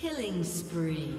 Killing spree.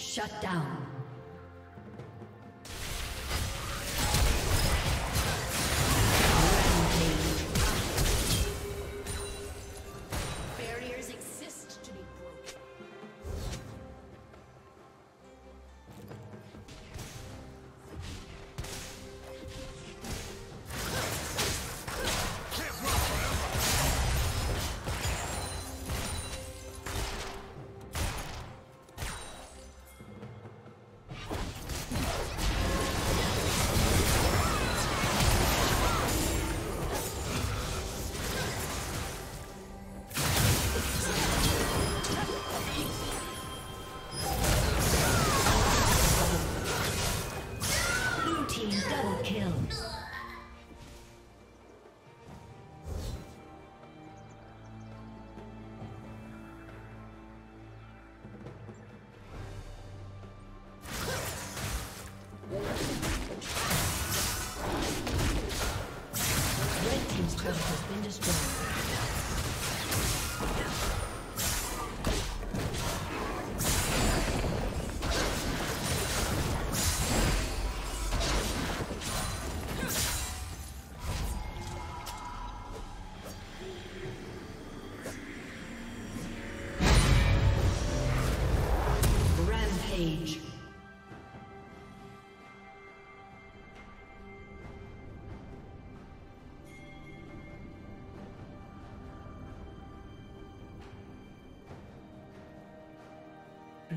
Shut down.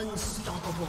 Unstoppable.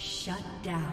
Shut down.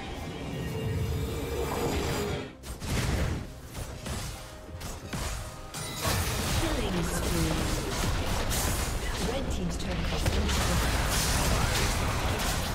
Red Team's turret has been destroyed.